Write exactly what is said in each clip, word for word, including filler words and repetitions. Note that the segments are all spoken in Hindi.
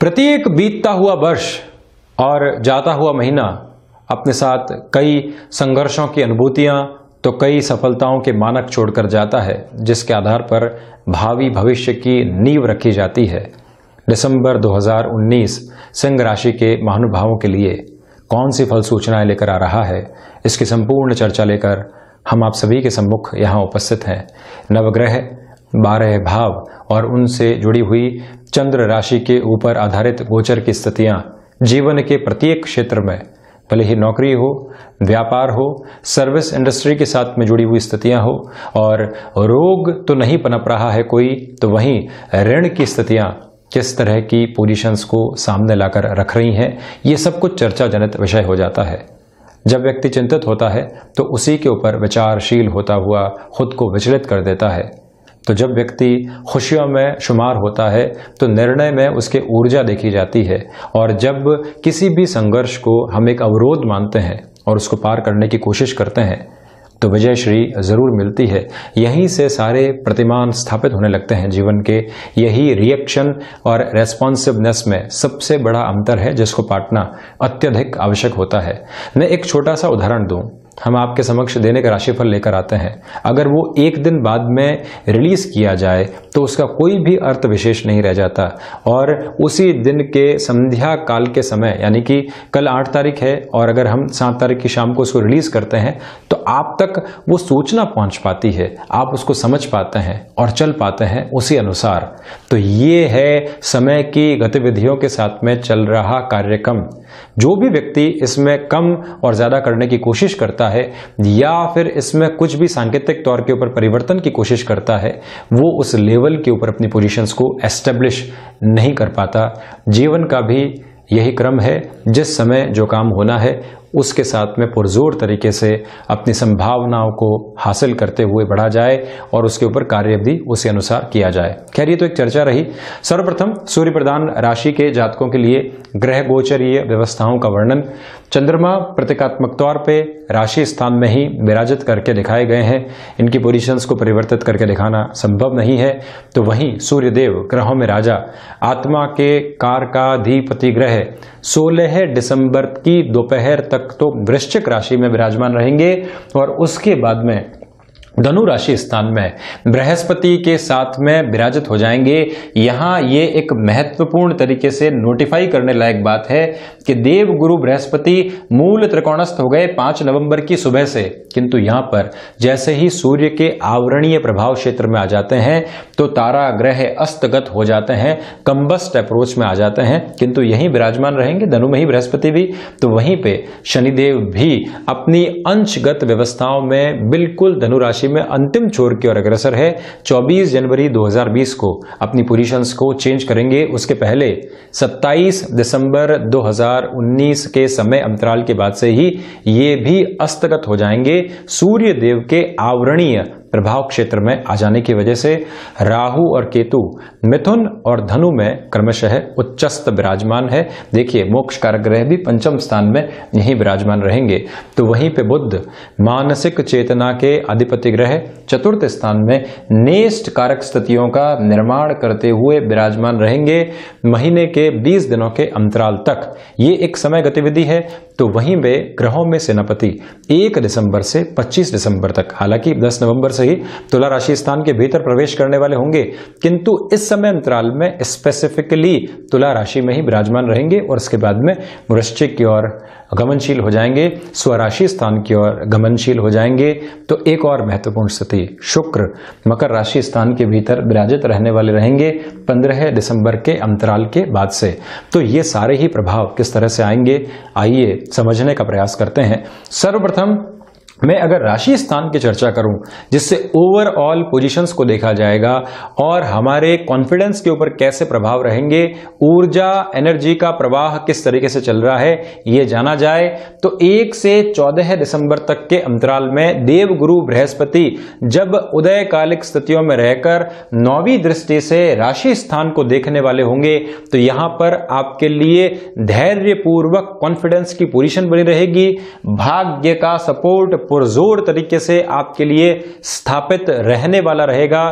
प्रत्येक बीतता हुआ वर्ष और जाता हुआ महीना अपने साथ कई संघर्षों की अनुभूतियां तो कई सफलताओं के मानक छोड़कर जाता है, जिसके आधार पर भावी भविष्य की नींव रखी जाती है। दिसंबर दो हज़ार उन्नीस सिंह राशि के महानुभावों के लिए कौन सी फल सूचनाएं लेकर आ रहा है, इसकी संपूर्ण चर्चा लेकर हम आप सभी के सम्मुख यहाँ उपस्थित हैं। नवग्रह, बारह भाव और उनसे जुड़ी हुई चंद्र राशि के ऊपर आधारित गोचर की स्थितियां जीवन के प्रत्येक क्षेत्र में, भले ही नौकरी हो, व्यापार हो, सर्विस इंडस्ट्री के साथ में जुड़ी हुई स्थितियां हो, और रोग तो नहीं पनप रहा है कोई, तो वहीं ऋण की स्थितियां किस तरह की पोजीशंस को सामने लाकर रख रही हैं, ये सब कुछ चर्चा जनित विषय हो जाता है। जब व्यक्ति चिंतित होता है तो उसी के ऊपर विचारशील होता हुआ खुद को विचलित कर देता है, तो जब व्यक्ति खुशियों में शुमार होता है तो निर्णय में उसके ऊर्जा देखी जाती है, और जब किसी भी संघर्ष को हम एक अवरोध मानते हैं और उसको पार करने की कोशिश करते हैं तो विजयश्री ज़रूर मिलती है। यहीं से सारे प्रतिमान स्थापित होने लगते हैं जीवन के। यही रिएक्शन और रेस्पॉन्सिवनेस में सबसे बड़ा अंतर है, जिसको पाटना अत्यधिक आवश्यक होता है। मैं एक छोटा सा उदाहरण दूं, हम आपके समक्ष देने का राशिफल लेकर आते हैं। अगर वो एक दिन बाद में रिलीज किया जाए तो उसका कोई भी अर्थ विशेष नहीं रह जाता, और उसी दिन के संध्या काल के समय, यानी कि कल आठ तारीख है और अगर हम सात तारीख की शाम को उसको रिलीज करते हैं तो आप तक वो सूचना पहुंच पाती है, आप उसको समझ पाते हैं और चल पाते हैं उसी अनुसार। तो ये है समय की गतिविधियों के साथ में चल रहा कार्यक्रम। जो भी व्यक्ति इसमें कम और ज्यादा करने की कोशिश करता है या फिर इसमें कुछ भी सांकेतिक तौर के ऊपर परिवर्तन की कोशिश करता है, वो उस लेवल के ऊपर अपनी पोजीशंस को एस्टेब्लिश नहीं कर पाता। जीवन का भी यही क्रम है, जिस समय जो काम होना है उसके साथ में पुरजोर तरीके से अपनी संभावनाओं को हासिल करते हुए बढ़ा जाए और उसके ऊपर कार्य भी उसी अनुसार किया जाए। खैर, ये तो एक चर्चा रही। सर्वप्रथम सूर्य प्रधान राशि के जातकों के लिए ग्रह गोचरीय व्यवस्थाओं का वर्णन। चंद्रमा प्रतीकात्मक तौर पे राशि स्थान में ही विराजित करके दिखाए गए हैं, इनकी पोजीशंस को परिवर्तित करके दिखाना संभव नहीं है। तो वहीं सूर्यदेव ग्रहों में राजा, आत्मा के कारकाधिपति ग्रह सोलह दिसंबर की दोपहर तक तो वृश्चिक राशि में विराजमान रहेंगे, और उसके बाद में धनु राशि स्थान में बृहस्पति के साथ में विराजित हो जाएंगे। यहाँ ये एक महत्वपूर्ण तरीके से नोटिफाई करने लायक बात है कि देव गुरु बृहस्पति मूल त्रिकोणस्थ हो गए पांच नवंबर की सुबह से, किंतु यहाँ पर जैसे ही सूर्य के आवरणीय प्रभाव क्षेत्र में आ जाते हैं तो तारा ग्रह अस्तगत हो जाते हैं, कम्बस्ट अप्रोच में आ जाते हैं, किंतु यहीं विराजमान रहेंगे धनु में ही बृहस्पति भी। तो वहीं पर शनिदेव भी अपनी अंशगत व्यवस्थाओं में बिल्कुल धनु राशि में अंतिम छोर की ओर अग्रसर है। चौबीस जनवरी दो हज़ार बीस को अपनी पोजीशंस को चेंज करेंगे। उसके पहले सत्ताईस दिसंबर दो हज़ार उन्नीस के समय अंतराल के बाद से ही ये भी अस्तगत हो जाएंगे सूर्य देव के आवरणीय प्रभाव क्षेत्र में आ जाने की वजह से। राहु और केतु मिथुन और धनु में क्रमशः उच्चस्थ विराजमान है। देखिए, मोक्ष कारक ग्रह भी पंचम स्थान में यहीं विराजमान रहेंगे। तो वहीं पे बुध मानसिक चेतना के अधिपति ग्रह चतुर्थ स्थान में नेष्ट कारक स्थितियों का निर्माण करते हुए विराजमान रहेंगे महीने के बीस दिनों के अंतराल तक। ये एक समय गतिविधि है। तो वहीं पे ग्रहों में सेनापति एक दिसंबर से पच्चीस दिसंबर तक, हालांकि दस नवंबर से ही तुला राशि स्थान के भीतर प्रवेश करने वाले होंगे, किंतु इस समय अंतराल में स्पेसिफिकली तुला राशि में ही विराजमान रहेंगे और उसके बाद में वृश्चिक की ओर गमनशील हो जाएंगे, स्वराशि स्थान की ओर गमनशील हो जाएंगे। तो एक और महत्वपूर्ण स्थिति, शुक्र मकर राशि स्थान के भीतर विराजित रहने वाले रहेंगे पंद्रह दिसंबर के अंतराल के बाद से। तो ये सारे ही प्रभाव किस तरह से आएंगे, आइए समझने का प्रयास करते हैं। सर्वप्रथम मैं अगर राशि स्थान की चर्चा करूं, जिससे ओवरऑल पोजीशंस को देखा जाएगा और हमारे कॉन्फिडेंस के ऊपर कैसे प्रभाव रहेंगे, ऊर्जा एनर्जी का प्रवाह किस तरीके से चल रहा है ये जाना जाए, तो एक से चौदह दिसंबर तक के अंतराल में देव गुरु बृहस्पति जब उदयकालिक स्थितियों में रहकर नौवीं दृष्टि से राशि स्थान को देखने वाले होंगे तो यहाँ पर आपके लिए धैर्यपूर्वक कॉन्फिडेंस की पोजीशन बनी रहेगी। भाग्य का सपोर्ट पुरजोर तरीके से आपके लिए स्थापित रहने वाला रहेगा।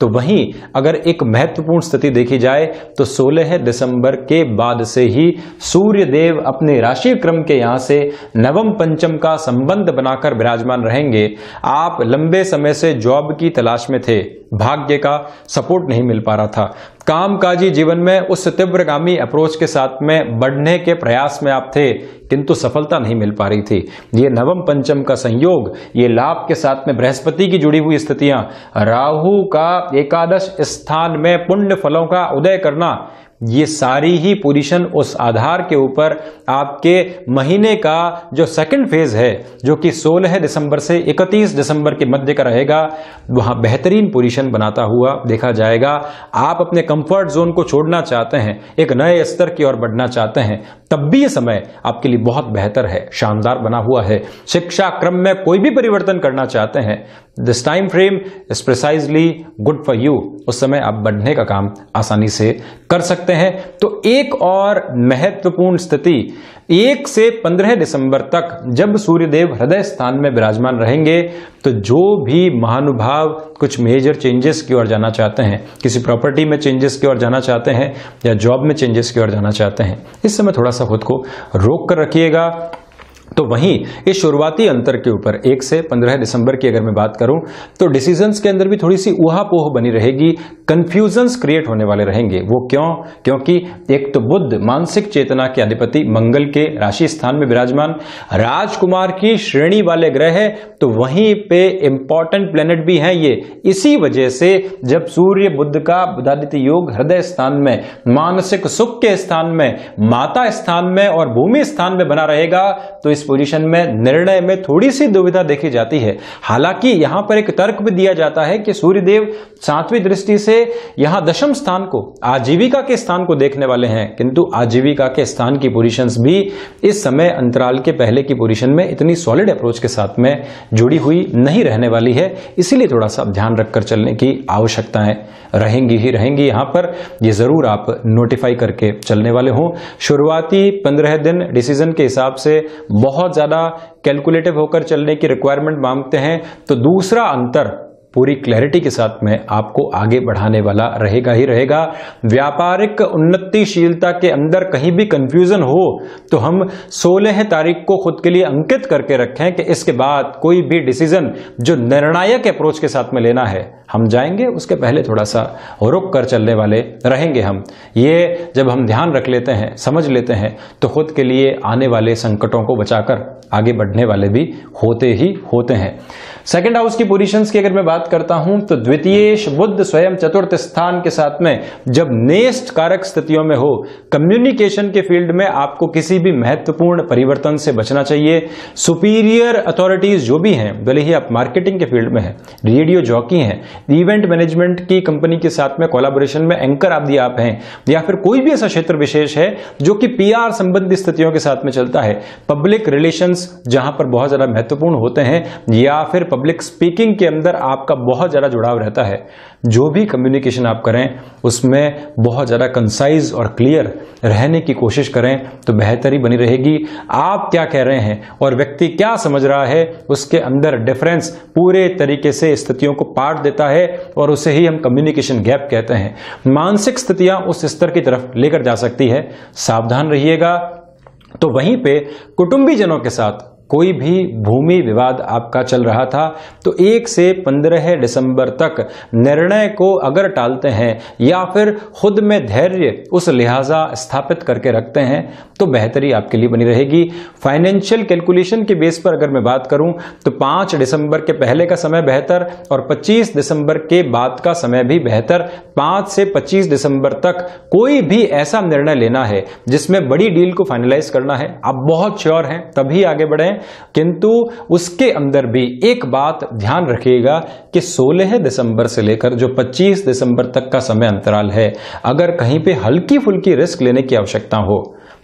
तो वहीं अगर एक महत्वपूर्ण स्थिति देखी जाए तो सोलह दिसंबर के बाद से ही सूर्य देव अपने राशि क्रम के यहाँ से नवम पंचम का संबंध बनाकर विराजमान रहेंगे। आप लंबे समय से जॉब की तलाश में थे, भाग्य का सपोर्ट नहीं मिल पा रहा था, कामकाजी जीवन में उस तीव्रगामी अप्रोच के साथ में बढ़ने के प्रयास में आप थे किंतु सफलता नहीं मिल पा रही थी। ये नवम पंचम का संयोग, ये लाभ के साथ में बृहस्पति की जुड़ी हुई स्थितियां, राहु का एकादश स्थान में पुण्य फलों का उदय करना, ये सारी ही पोजीशन उस आधार के ऊपर आपके महीने का जो सेकंड फेज है जो कि सोलह दिसंबर से इकतीस दिसंबर के मध्य का रहेगा, वहां बेहतरीन पोजीशन बनाता हुआ देखा जाएगा। आप अपने कंफर्ट जोन को छोड़ना चाहते हैं, एक नए स्तर की ओर बढ़ना चाहते हैं, तब भी ये समय आपके लिए बहुत बेहतर है, शानदार बना हुआ है। शिक्षा क्रम में कोई भी परिवर्तन करना चाहते हैं, this time frame is precisely good for you. उस समय आप बढ़ने का काम आसानी से कर सकते हैं। तो एक और महत्वपूर्ण स्थिति, एक से पंद्रह दिसंबर तक जब सूर्यदेव हृदय स्थान में विराजमान रहेंगे तो जो भी महानुभाव कुछ मेजर चेंजेस की ओर जाना चाहते हैं, किसी प्रॉपर्टी में चेंजेस की ओर जाना चाहते हैं या जॉब में चेंजेस की ओर जाना चाहते हैं, इस समय थोड़ा सा खुद को रोक कर रखिएगा। तो वहीं इस शुरुआती अंतर के ऊपर एक से पंद्रह दिसंबर की अगर मैं बात करूं तो डिसीजंस के अंदर भी थोड़ी सी ऊहापोह बनी रहेगी, कंफ्यूजन्स क्रिएट होने वाले रहेंगे। वो क्यों? क्योंकि एक तो बुध मानसिक चेतना के अधिपति मंगल के राशि स्थान में विराजमान राजकुमार की श्रेणी वाले ग्रह है, तो वहीं पे इंपॉर्टेंट प्लेनेट भी हैं ये। इसी वजह से जब सूर्य बुध का बुधादित्य योग हृदय स्थान में, मानसिक सुख के स्थान में, माता स्थान में और भूमि स्थान में बना रहेगा तो इस पोजीशन में निर्णय में थोड़ी सी दुविधा देखी जाती है। हालांकि यहां पर एक तर्क भी दिया जाता है कि सूर्यदेव सातवीं दृष्टि से यहां दशम स्थान को, आजीविका के स्थान को देखने वाले हैं, किंतु आजीविका के स्थान की पोजीशंस भी इस समय अंतराल के पहले की पोजीशन में इतनी सॉलिड अप्रोच के साथ में जुड़ी हुई नहीं रहने वाली है, इसीलिए थोड़ा सा ध्यान रखकर चलने की आवश्यकताएं रहेंगी ही रहेंगी। यहां पर यह जरूर आप नोटिफाई करके चलने वाले हों। शुरुआती पंद्रह दिन डिसीजन के हिसाब से बहुत ज्यादा कैलकुलेटिव होकर चलने की रिक्वायरमेंट मांगते हैं, तो दूसरा अंतर पूरी क्लैरिटी के साथ में आपको आगे बढ़ाने वाला रहेगा ही रहेगा। व्यापारिक उन्नतिशीलता के अंदर कहीं भी कंफ्यूजन हो तो हम सोलह तारीख को खुद के लिए अंकित करके रखें कि इसके बाद कोई भी डिसीजन जो निर्णायक अप्रोच के साथ में लेना है हम जाएंगे, उसके पहले थोड़ा सा रुक कर चलने वाले रहेंगे हम। ये जब हम ध्यान रख लेते हैं, समझ लेते हैं, तो खुद के लिए आने वाले संकटों को बचाकर आगे बढ़ने वाले भी होते ही होते हैं। सेकेंड हाउस की पोजीशंस की अगर मैं बात करता हूं तो द्वितीयेश बुध स्वयं चतुर्थ स्थान के साथ में जब नेस्ट कारक स्थितियों में हो, कम्युनिकेशन के फील्ड में आपको किसी भी महत्वपूर्ण परिवर्तन से बचना चाहिए। सुपीरियर अथॉरिटीज जो भी हैं, भले ही आप मार्केटिंग के फील्ड में हैं, रेडियो जॉकी हैं, इवेंट मैनेजमेंट की कंपनी के साथ में कोलाबोरेशन में एंकर आदि आप हैं, या फिर कोई भी ऐसा क्षेत्र विशेष है जो कि पीआर संबंधी स्थितियों के साथ में चलता है, पब्लिक रिलेशंस जहां पर बहुत ज्यादा महत्वपूर्ण होते हैं, या फिर पब्लिक स्पीकिंग के अंदर आपका बहुत ज्यादा जुड़ाव रहता है, जो भी कम्युनिकेशन आप करें उसमें बहुत ज्यादा कंसाइज और क्लियर रहने की कोशिश करें तो बेहतरी बनी रहेगी। आप क्या कह रहे हैं और व्यक्ति क्या समझ रहा है उसके अंदर डिफरेंस पूरे तरीके से स्थितियों को पाट देता है और उसे ही हम कम्युनिकेशन गैप कहते हैं। मानसिक स्थितियां उस स्तर की तरफ लेकर जा सकती है, सावधान रहिएगा। तो वहीं पे कुटुंबीजनों के साथ कोई भी भूमि विवाद आपका चल रहा था तो एक से पंद्रह दिसंबर तक निर्णय को अगर टालते हैं या फिर खुद में धैर्य उस लिहाजा स्थापित करके रखते हैं तो बेहतरी आपके लिए बनी रहेगी। फाइनेंशियल कैलकुलेशन के बेस पर अगर मैं बात करूं तो पाँच दिसंबर के पहले का समय बेहतर और पच्चीस दिसंबर के बाद का समय भी बेहतर। पाँच से पच्चीस दिसंबर तक कोई भी ऐसा निर्णय लेना है जिसमें बड़ी डील को फाइनलाइज करना है, आप बहुत श्योर हैं तभी आगे बढ़ें, किंतु उसके अंदर भी एक बात ध्यान रखिएगा कि सोलह दिसंबर से लेकर जो पच्चीस दिसंबर तक का समय अंतराल है, अगर कहीं पे हल्की फुल्की रिस्क लेने की आवश्यकता हो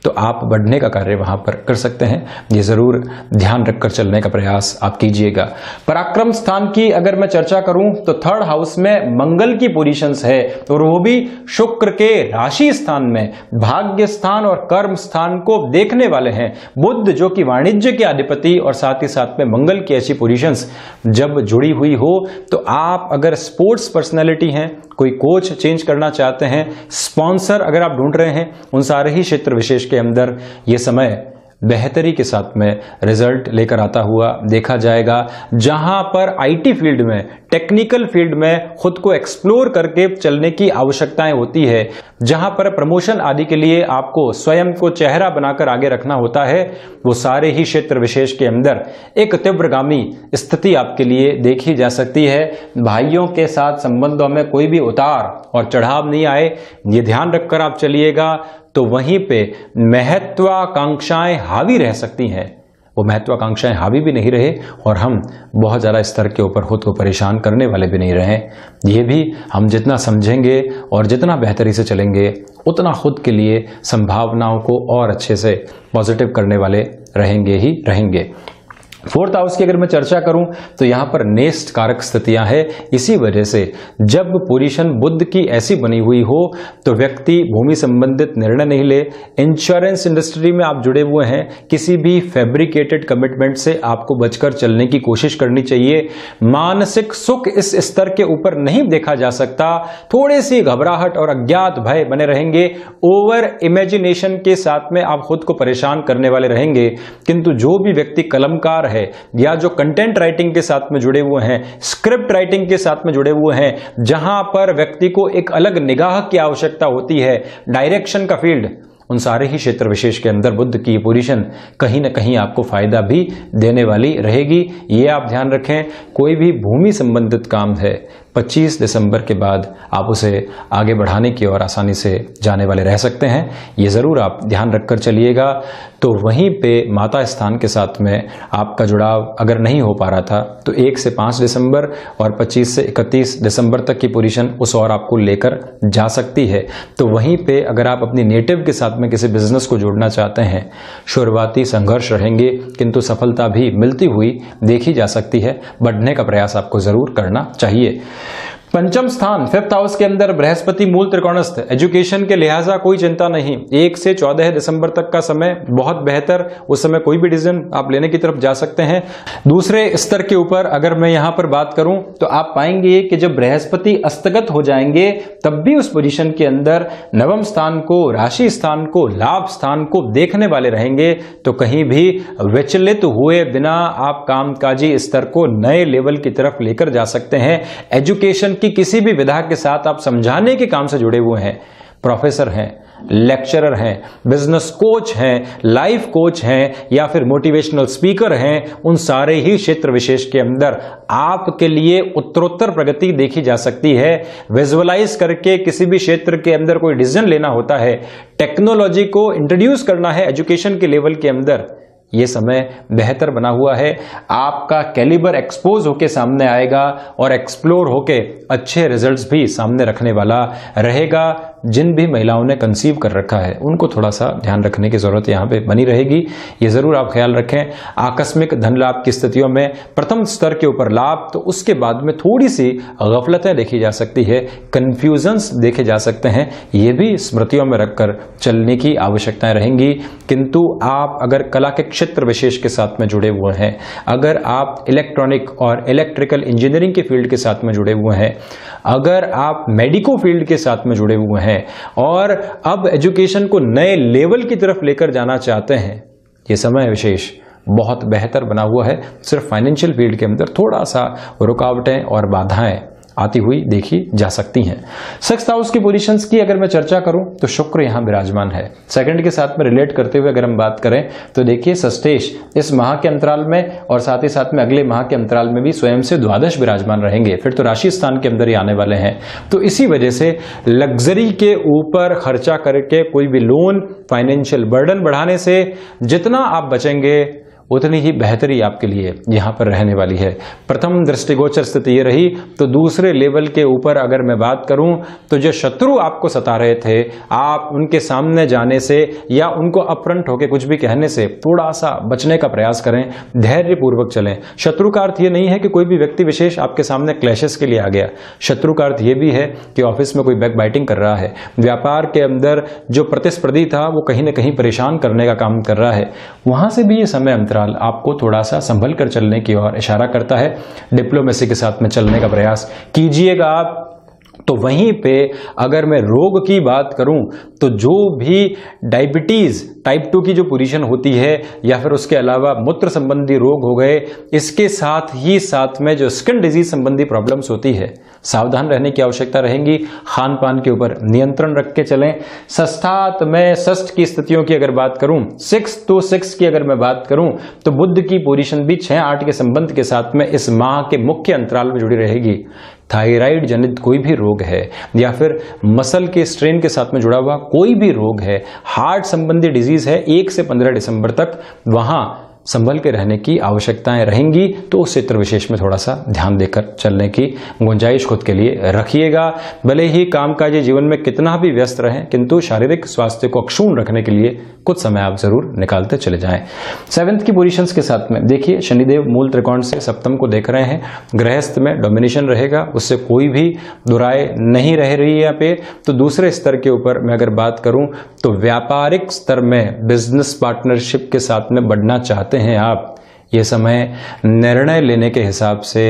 तो आप बढ़ने का कार्य वहाँ पर कर सकते हैं। ये ज़रूर ध्यान रखकर चलने का प्रयास आप कीजिएगा। पराक्रम स्थान की अगर मैं चर्चा करूं तो थर्ड हाउस में मंगल की पोजीशंस है और वो भी शुक्र के राशि स्थान में भाग्य स्थान और कर्म स्थान को देखने वाले हैं। बुध जो कि वाणिज्य के अधिपति और साथ ही साथ में मंगल की ऐसी पोजीशंस जब जुड़ी हुई हो तो आप अगर स्पोर्ट्स पर्सनैलिटी हैं, कोई कोच चेंज करना चाहते हैं, स्पॉन्सर अगर आप ढूंढ रहे हैं, उन सारे ही क्षेत्र विशेष के अंदर ये समय बेहतरी के साथ में रिजल्ट लेकर आता हुआ देखा जाएगा। जहां पर आईटी फील्ड में, टेक्निकल फील्ड में खुद को एक्सप्लोर करके चलने की आवश्यकताएं होती है, जहां पर प्रमोशन आदि के लिए आपको स्वयं को चेहरा बनाकर आगे रखना होता है, वो सारे ही क्षेत्र विशेष के अंदर एक तीव्रगामी स्थिति आपके लिए देखी जा सकती है। भाइयों के साथ संबंधों में कोई भी उतार और चढ़ाव नहीं आए, ये ध्यान रखकर आप चलिएगा। तो वहीं पे महत्वाकांक्षाएं हावी रह सकती हैं, वो महत्वाकांक्षाएं हावी भी नहीं रहे और हम बहुत ज़्यादा स्तर के ऊपर खुद को परेशान करने वाले भी नहीं रहे। ये भी हम जितना समझेंगे और जितना बेहतरी से चलेंगे उतना खुद के लिए संभावनाओं को और अच्छे से पॉजिटिव करने वाले रहेंगे ही रहेंगे। फोर्थ हाउस की अगर मैं चर्चा करूं तो यहां पर नेस्ट कारक स्थितियां हैं। इसी वजह से जब पोजीशन बुध की ऐसी बनी हुई हो तो व्यक्ति भूमि संबंधित निर्णय नहीं ले। इंश्योरेंस इंडस्ट्री में आप जुड़े हुए हैं, किसी भी फैब्रिकेटेड कमिटमेंट से आपको बचकर चलने की कोशिश करनी चाहिए। मानसिक सुख इस स्तर के ऊपर नहीं देखा जा सकता, थोड़ी सी घबराहट और अज्ञात भय बने रहेंगे। ओवर इमेजिनेशन के साथ में आप खुद को परेशान करने वाले रहेंगे, किंतु जो भी व्यक्ति कलमकार है या जो कंटेंट राइटिंग के साथ में जुड़े हुए हैं, स्क्रिप्ट राइटिंग के साथ में जुड़े हुए हैं, जहां पर व्यक्ति को एक अलग निगाह की आवश्यकता होती है, डायरेक्शन का फील्ड, उन सारे ही क्षेत्र विशेष के अंदर बुध की पोजीशन कहीं ना कहीं आपको फायदा भी देने वाली रहेगी। ये आप ध्यान रखें। कोई भी भूमि संबंधित काम है, पच्चीस दिसंबर के बाद आप उसे आगे बढ़ाने की ओर आसानी से जाने वाले रह सकते हैं। ये ज़रूर आप ध्यान रखकर चलिएगा। तो वहीं पे माता स्थान के साथ में आपका जुड़ाव अगर नहीं हो पा रहा था तो एक से पाँच दिसंबर और पच्चीस से इकतीस दिसंबर तक की पोजीशन उस ओर आपको लेकर जा सकती है। तो वहीं पे अगर आप अपनी नेटिव के साथ में किसी बिजनेस को जोड़ना चाहते हैं, शुरुआती संघर्ष रहेंगे किंतु सफलता भी मिलती हुई देखी जा सकती है। बढ़ने का प्रयास आपको ज़रूर करना चाहिए। पंचम स्थान फिफ्थ हाउस के अंदर बृहस्पति मूल त्रिकोणस्थ, एजुकेशन के लिहाजा कोई चिंता नहीं। एक से चौदह दिसंबर तक का समय बहुत बेहतर, उस समय कोई भी डिसीजन आप लेने की तरफ जा सकते हैं। दूसरे स्तर के ऊपर अगर मैं यहाँ पर बात करूं तो आप पाएंगे कि जब बृहस्पति अस्तगत हो जाएंगे तब भी उस पोजीशन के अंदर नवम स्थान को, राशि स्थान को, लाभ स्थान को देखने वाले रहेंगे। तो कहीं भी विचलित हुए बिना आप कामकाजी स्तर को नए लेवल की तरफ लेकर जा सकते हैं। एजुकेशन कि किसी भी विधा के साथ आप समझाने के काम से जुड़े हुए हैं, प्रोफेसर हैं, लेक्चरर हैं, बिजनेस कोच हैं, लाइफ कोच हैं या फिर मोटिवेशनल स्पीकर हैं, उन सारे ही क्षेत्र विशेष के अंदर आपके लिए उत्तरोत्तर प्रगति देखी जा सकती है। विजुअलाइज करके किसी भी क्षेत्र के अंदर कोई डिसीजन लेना होता है, टेक्नोलॉजी को इंट्रोड्यूस करना है एजुकेशन के लेवल के अंदर, ये समय बेहतर बना हुआ है। आपका कैलिबर एक्सपोज होके सामने आएगा और एक्सप्लोर होके अच्छे रिजल्ट्स भी सामने रखने वाला रहेगा। जिन भी महिलाओं ने कंसीव कर रखा है उनको थोड़ा सा ध्यान रखने की ज़रूरत यहाँ पे बनी रहेगी। ये ज़रूर आप ख्याल रखें। आकस्मिक धन लाभ की स्थितियों में प्रथम स्तर के ऊपर लाभ, तो उसके बाद में थोड़ी सी गफलतें देखी जा सकती है, कन्फ्यूजन्स देखे जा सकते हैं। ये भी स्मृतियों में रखकर चलने की आवश्यकताएँ रहेंगी। किंतु आप अगर कला के क्षेत्र विशेष के साथ में जुड़े हुए हैं, अगर आप इलेक्ट्रॉनिक और इलेक्ट्रिकल इंजीनियरिंग के फील्ड के साथ में जुड़े हुए हैं, अगर आप मेडिको फील्ड के साथ में जुड़े हुए हैं और अब एजुकेशन को नए लेवल की तरफ लेकर जाना चाहते हैं, यह समय विशेष बहुत बेहतर बना हुआ है। सिर्फ फाइनेंशियल फील्ड के अंदर थोड़ा सा रुकावटें और बाधाएं आती हुई देखी जा सकती हैं। सिक्स्थ हाउस की पोजीशंस की अगर मैं चर्चा करूं तो शुक्र यहां विराजमान है। सेकंड के साथ में रिलेट करते हुए अगर हम बात करें तो देखिए षष्ठेश इस माह के अंतराल में और साथ ही साथ में अगले माह के अंतराल में भी स्वयं से द्वादश विराजमान रहेंगे, फिर तो राशि स्थान के अंदर ही आने वाले हैं। तो इसी वजह से लग्जरी के ऊपर खर्चा करके कोई भी लोन, फाइनेंशियल बर्डन बढ़ाने से जितना आप बचेंगे उतनी ही बेहतरी आपके लिए यहाँ पर रहने वाली है। प्रथम दृष्टिगोचर स्थिति ये रही। तो दूसरे लेवल के ऊपर अगर मैं बात करूँ तो जो शत्रु आपको सता रहे थे, आप उनके सामने जाने से या उनको अपफ्रंट होकर कुछ भी कहने से थोड़ा सा बचने का प्रयास करें, धैर्यपूर्वक चलें। शत्रु का अर्थ ये नहीं है कि कोई भी व्यक्ति विशेष आपके सामने क्लैशेस के लिए आ गया। शत्रु का अर्थ ये भी है कि ऑफिस में कोई बैकबाइटिंग कर रहा है, व्यापार के अंदर जो प्रतिस्पर्धी था वो कहीं ना कहीं परेशान करने का काम कर रहा है, वहां से भी ये समय अंतराल आपको थोड़ा सा संभल कर चलने की ओर इशारा करता है। डिप्लोमेसी के साथ में चलने का प्रयास कीजिएगा आप। तो वहीं पे अगर मैं रोग की बात करूं तो जो भी डायबिटीज़ टाइप टू की जो पोजीशन होती है या फिर उसके अलावा मूत्र संबंधी रोग हो गए, इसके साथ ही साथ में जो स्किन डिजीज संबंधी प्रॉब्लम्स होती है, सावधान रहने की आवश्यकता रहेगी। खान पान के ऊपर नियंत्रण रख के चलें। षष्ठात में षष्ठ की स्थितियों की अगर बात करूं, सिक्स टू सिक्स की अगर मैं बात करूं तो बुध की पोजीशन भी छः आठ के संबंध के साथ में इस माह के मुख्य अंतराल में जुड़ी रहेगी। थायराइड जनित कोई भी रोग है या फिर मसल के स्ट्रेन के साथ में जुड़ा हुआ कोई भी रोग है, हार्ट संबंधी डिजीज है, एक से पंद्रह दिसंबर तक वहां संभल के रहने की आवश्यकताएं रहेंगी। तो उस क्षेत्र विशेष में थोड़ा सा ध्यान देकर चलने की गुंजाइश खुद के लिए रखिएगा। भले ही कामकाजी जीवन में कितना भी व्यस्त रहें, किंतु शारीरिक स्वास्थ्य को अक्षुण रखने के लिए कुछ समय आप जरूर निकालते चले जाएं। सेवेंथ की पोजीशंस के साथ में देखिए, शनिदेव मूल त्रिकोण से सप्तम को देख रहे हैं। गृहस्थ में डोमिनेशन रहेगा, उससे कोई भी दुराय नहीं रह रही है यहाँ पे। तो दूसरे स्तर के ऊपर मैं अगर बात करूँ तो व्यापारिक स्तर में बिजनेस पार्टनरशिप के साथ में बढ़ना चाहते हैं आप। ये समय निर्णय लेने के हिसाब से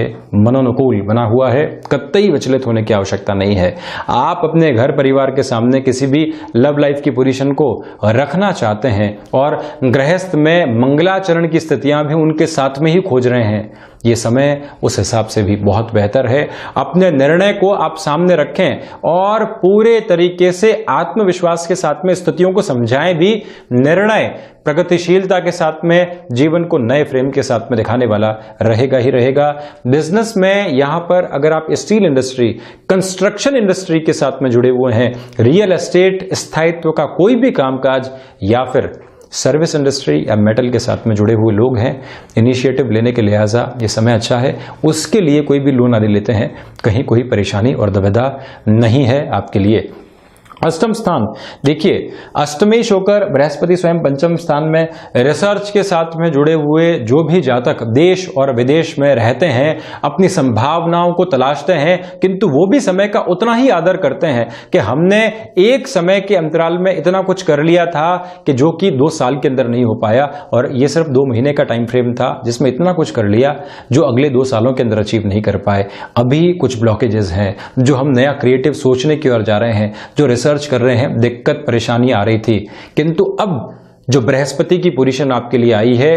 मनोनुकूल बना हुआ है, कतई विचलित होने की आवश्यकता नहीं है। आप अपने घर परिवार के सामने किसी भी लव लाइफ की पोजीशन को रखना चाहते हैं और गृहस्थ में मंगलाचरण की स्थितियां भी उनके साथ में ही खोज रहे हैं। ये समय उस हिसाब से भी बहुत बेहतर है। अपने निर्णय को आप सामने रखें और पूरे तरीके से आत्मविश्वास के साथ में स्थितियों को समझाएं भी। निर्णय प्रगतिशीलता के साथ में जीवन को नए फ्रेम के साथ में दिखाने वाला रहेगा ही रहेगा। बिजनेस में यहाँ पर अगर आप स्टील इंडस्ट्री, कंस्ट्रक्शन इंडस्ट्री के साथ में जुड़े हुए हैं, रियल एस्टेट, स्थायित्व का कोई भी कामकाज या फिर सर्विस इंडस्ट्री या मेटल के साथ में जुड़े हुए लोग हैं, इनिशिएटिव लेने के लिहाजा ये समय अच्छा है। उसके लिए कोई भी लोन आदि लेते हैं, कहीं कोई परेशानी और दुविधा नहीं है आपके लिए। अष्टम स्थान देखिए, अष्टमेश होकर बृहस्पति स्वयं पंचम स्थान में रिसर्च के साथ में जुड़े हुए जो भी जातक देश और विदेश में रहते हैं, अपनी संभावनाओं को तलाशते हैं, किंतु वो भी समय का उतना ही आदर करते हैं कि हमने एक समय के अंतराल में इतना कुछ कर लिया था कि जो कि दो साल के अंदर नहीं हो पाया, और ये सिर्फ दो महीने का टाइम फ्रेम था जिसमें इतना कुछ कर लिया जो अगले दो सालों के अंदर अचीव नहीं कर पाए। अभी कुछ ब्लॉकेजेस हैं, जो हम नया क्रिएटिव सोचने की ओर जा रहे हैं, जो सर्च कर रहे हैं, दिक्कत परेशानी आ रही थी, किंतु अब जो बृहस्पति की पोजीशन आपके लिए आई है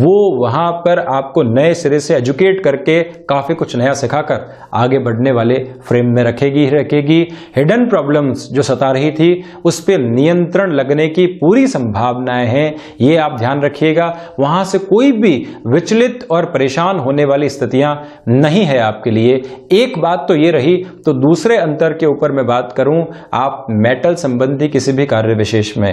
वो वहां पर आपको नए सिरे से एजुकेट करके काफी कुछ नया सिखाकर आगे बढ़ने वाले फ्रेम में रखेगी रखेगी। हिडन प्रॉब्लम्स जो सता रही थी उस पर नियंत्रण लगने की पूरी संभावनाएं हैं, ये आप ध्यान रखिएगा। वहां से कोई भी विचलित और परेशान होने वाली स्थितियां नहीं है आपके लिए। एक बात तो ये रही। तो दूसरे अंतर के ऊपर मैं बात करूं, आप मेटल संबंधी किसी भी कार्य विशेष में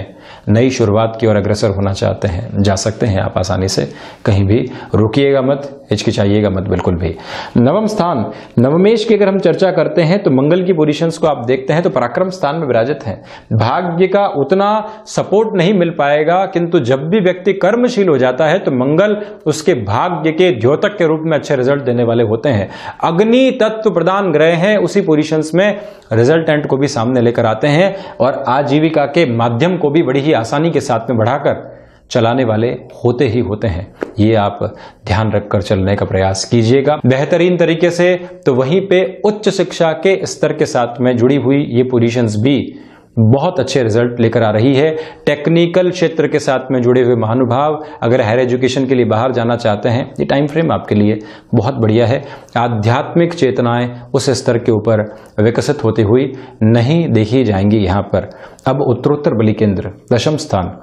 नई शुरुआत की ओर अग्रसर होना चाहते हैं, जा सकते हैं आप आसानी से, कहीं भी रुकिएगा मत, हिचकिचाइएगा मत बिल्कुल भी। नवम स्थान नवमेश की अगर हम चर्चा करते हैं तो मंगल की पोजीशंस को आप देखते हैं तो पराक्रम स्थान में विराजित हैं। भाग्य का उतना सपोर्ट नहीं मिल पाएगा, किंतु जब भी व्यक्ति कर्मशील हो जाता है तो मंगल उसके भाग्य के द्योतक के रूप में अच्छे रिजल्ट देने वाले होते हैं। अग्नि तत्व प्रदान ग्रह हैं, उसी पोजीशंस में रिजल्टेंट को भी सामने लेकर आते हैं और आजीविका के माध्यम को भी बड़ी ही आसानी के साथ में बढ़ाकर चलाने वाले होते ही होते हैं। ये आप ध्यान रखकर चलने का प्रयास कीजिएगा बेहतरीन तरीके से। तो वहीं पे उच्च शिक्षा के स्तर के साथ में जुड़ी हुई ये पोजीशंस भी बहुत अच्छे रिजल्ट लेकर आ रही है। टेक्निकल क्षेत्र के साथ में जुड़े हुए महानुभाव अगर हायर एजुकेशन के लिए बाहर जाना चाहते हैं, ये टाइम फ्रेम आपके लिए बहुत बढ़िया है। आध्यात्मिक चेतनाएं उस स्तर के ऊपर विकसित होती हुई नहीं देखी जाएंगी यहाँ पर। अब उत्तरोत्तर बलि केंद्र दशम स्थान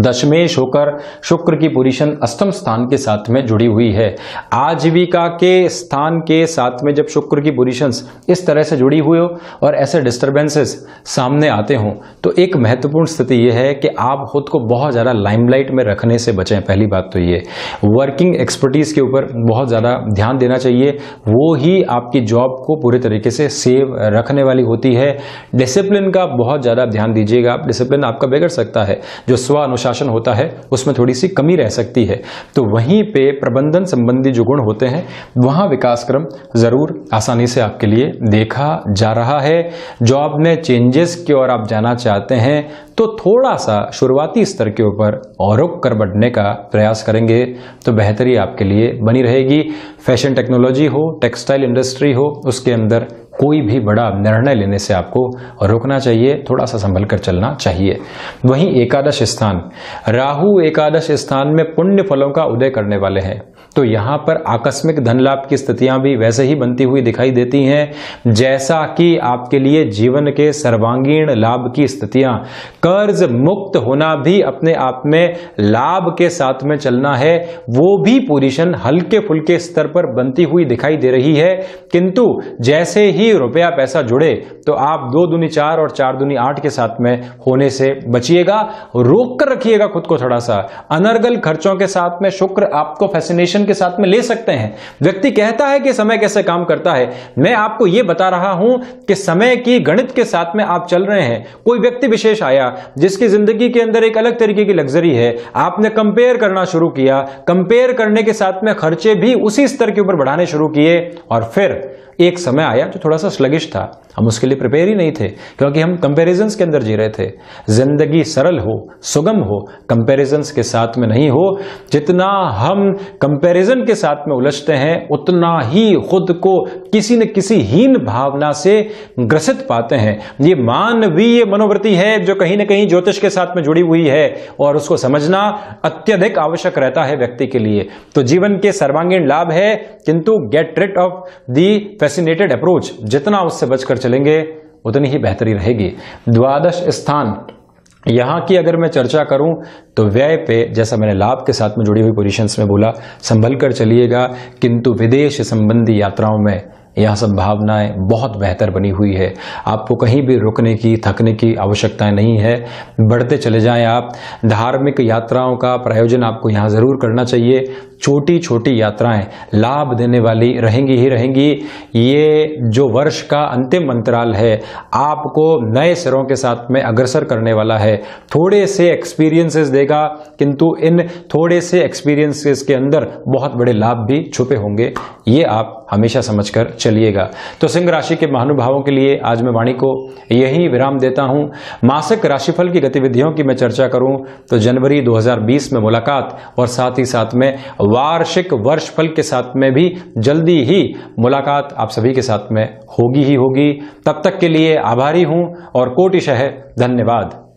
दशमेश होकर शुक्र की पोजीशन अष्टम स्थान के साथ में जुड़ी हुई है। आजीविका के स्थान के साथ में जब शुक्र की पोजीशंस इस तरह से जुड़ी हुई हो और ऐसे डिस्टर्बेंसेस सामने आते हों तो एक महत्वपूर्ण स्थिति यह है कि आप खुद को बहुत ज़्यादा लाइमलाइट में रखने से बचें। पहली बात तो ये वर्किंग एक्सपर्टीज़ के ऊपर बहुत ज़्यादा ध्यान देना चाहिए, वो ही आपकी जॉब को पूरे तरीके से सेव रखने वाली होती है। डिसिप्लिन का बहुत ज़्यादा ध्यान दीजिएगा, आप डिसिप्लिन आपका बिगड़ सकता है, जो स्व अनुशासन होता है उसमें थोड़ी सी कमी रह सकती है, तो वहीं पे प्रबंधन संबंधी जो गुण होते हैं वहाँ विकास क्रम जरूर आसानी से आपके लिए देखा जा रहा है। जॉब में चेंजेस की ओर आप जाना चाहते हैं तो थोड़ा सा शुरुआती स्तर के ऊपर और रुक कर बढ़ने का प्रयास करेंगे तो बेहतरी आपके लिए बनी रहेगी। फैशन टेक्नोलॉजी हो, टेक्सटाइल इंडस्ट्री हो, उसके अंदर कोई भी बड़ा निर्णय लेने से आपको रोकना चाहिए, थोड़ा सा संभल कर चलना चाहिए। वहीं एकादश स्थान, राहु एकादश स्थान में पुण्य फलों का उदय करने वाले हैं, तो यहाँ पर आकस्मिक धन लाभ की स्थितियां भी वैसे ही बनती हुई दिखाई देती हैं, जैसा कि आपके लिए जीवन के सर्वांगीण लाभ की स्थितियां, कर्ज मुक्त होना भी अपने आप में लाभ के साथ में चलना है, वो भी पोजीशन हल्के फुल्के स्तर पर बनती हुई दिखाई दे रही है। किंतु जैसे ही रुपया पैसा जुड़े तो आप दो दूनी चार और चार दूनी आठ के साथ में होने से बचिएगा, रोक कर रखिएगा खुद को थोड़ा सा। अनर्गल खर्चों के साथ में शुक्र आपको फैसिनेशन के साथ में ले सकते हैं। व्यक्ति कहता है कि समय कैसे काम करता है, मैं आपको यह बता रहा हूं कि समय की गणित के साथ में आप चल रहे हैं। कोई व्यक्ति विशेष आया जिसकी जिंदगी के अंदर एक अलग तरीके की लग्जरी है, आपने कंपेयर करना शुरू किया, कंपेयर करने के साथ में खर्चे भी उसी स्तर के ऊपर बढ़ाने शुरू किए और फिर एक समय आया जो थोड़ा सा स्लगिश था, हम उसके लिए प्रिपेयर ही नहीं थे क्योंकि हम कंपैरिजंस के अंदर जी रहे थे। जिंदगी सरल हो, सुगम हो, कंपैरिजंस के साथ में नहीं हो। जितना हम कंपैरिजन के साथ में उलझते हैं उतना ही खुद को किसी न किसी हीन भावना से ग्रसित पाते हैं। ये मानवीय मनोवृत्ति है जो कहीं ना कहीं ज्योतिष के साथ में जुड़ी हुई है और उसको समझना अत्यधिक आवश्यक रहता है व्यक्ति के लिए। तो जीवन के सर्वांगीण लाभ है, किंतु get rid of the fascinated approach, जितना उससे बचकर चलेंगे उतनी ही बेहतरी रहेगी। द्वादश स्थान, यहाँ की अगर मैं चर्चा करूं तो व्यय पे, जैसा मैंने लाभ के साथ में जुड़ी हुई पोजीशंस में बोला, संभल कर चलिएगा, किंतु विदेश संबंधी यात्राओं में यहाँ संभावनाएं बहुत बेहतर बनी हुई है। आपको कहीं भी रुकने की, थकने की आवश्यकताएं नहीं है, बढ़ते चले जाएं आप। धार्मिक यात्राओं का प्रायोजन आपको यहाँ ज़रूर करना चाहिए। छोटी छोटी यात्राएं लाभ देने वाली रहेंगी ही रहेंगी। ये जो वर्ष का अंतिम अंतराल है आपको नए सिरों के साथ में अग्रसर करने वाला है, थोड़े से एक्सपीरियंसेस देगा, किंतु इन थोड़े से एक्सपीरियंसेस के अंदर बहुत बड़े लाभ भी छुपे होंगे, ये आप हमेशा समझ कर चलिएगा। तो सिंह राशि के महानुभावों के लिए आज मैं वाणी को यहीं विराम देता हूं। मासिक राशिफल की गतिविधियों की मैं चर्चा करूं तो जनवरी दो हज़ार बीस में मुलाकात और साथ ही साथ में वार्षिक वर्षफल के साथ में भी जल्दी ही मुलाकात आप सभी के साथ में होगी ही होगी। तब तक के लिए आभारी हूं और कोटिशः धन्यवाद।